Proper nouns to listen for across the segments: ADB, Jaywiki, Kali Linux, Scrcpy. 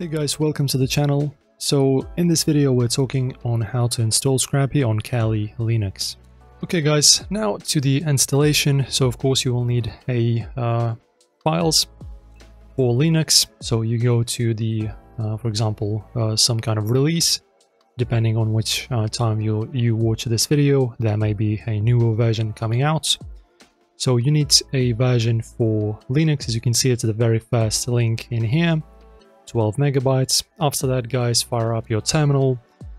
Hey guys, welcome to the channel. So in this video we're talking on how to install Scrcpy on Kali Linux. Okay guys, now to the installation. So of course you will need a files for Linux. So you go to the, for example, some kind of release. Depending on which time you watch this video, there may be a newer version coming out. So you need a version for Linux, as you can see it's the very first link in here, 12 megabytes. After that, guys, fire up your terminal.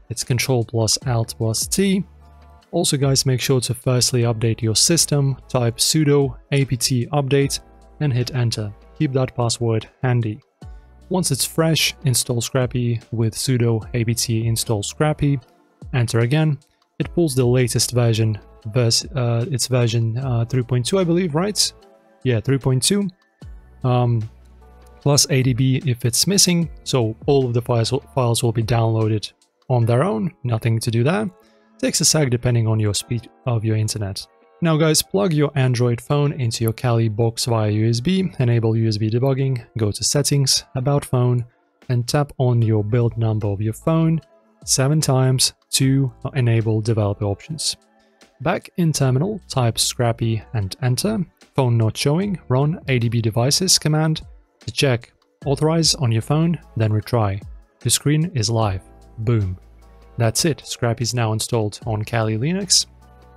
It's Ctrl+Alt+T. Also, guys, make sure to firstly update your system, type sudo apt-update and hit enter. Keep that password handy. Once it's fresh, install Scrcpy with sudo apt-install Scrcpy, enter again. It pulls the latest version. It's version 3.2, I believe, right? Yeah, 3.2, plus ADB if it's missing. So all of the files will be downloaded on their own, nothing to do there. Takes a sec depending on your speed of your internet. Now guys, plug your Android phone into your Kali box via USB, enable USB debugging, go to settings, about phone, and tap on your build number of your phone 7 times to enable developer options. Back in terminal, type Scrcpy and enter, phone not showing, run ADB devices command to check, authorize on your phone, then retry. The screen is live, boom. That's it, Scrcpy is now installed on Kali Linux.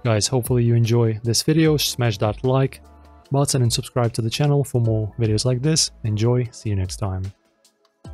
Guys, hopefully you enjoy this video, smash that like button and subscribe to the channel for more videos like this. Enjoy, see you next time.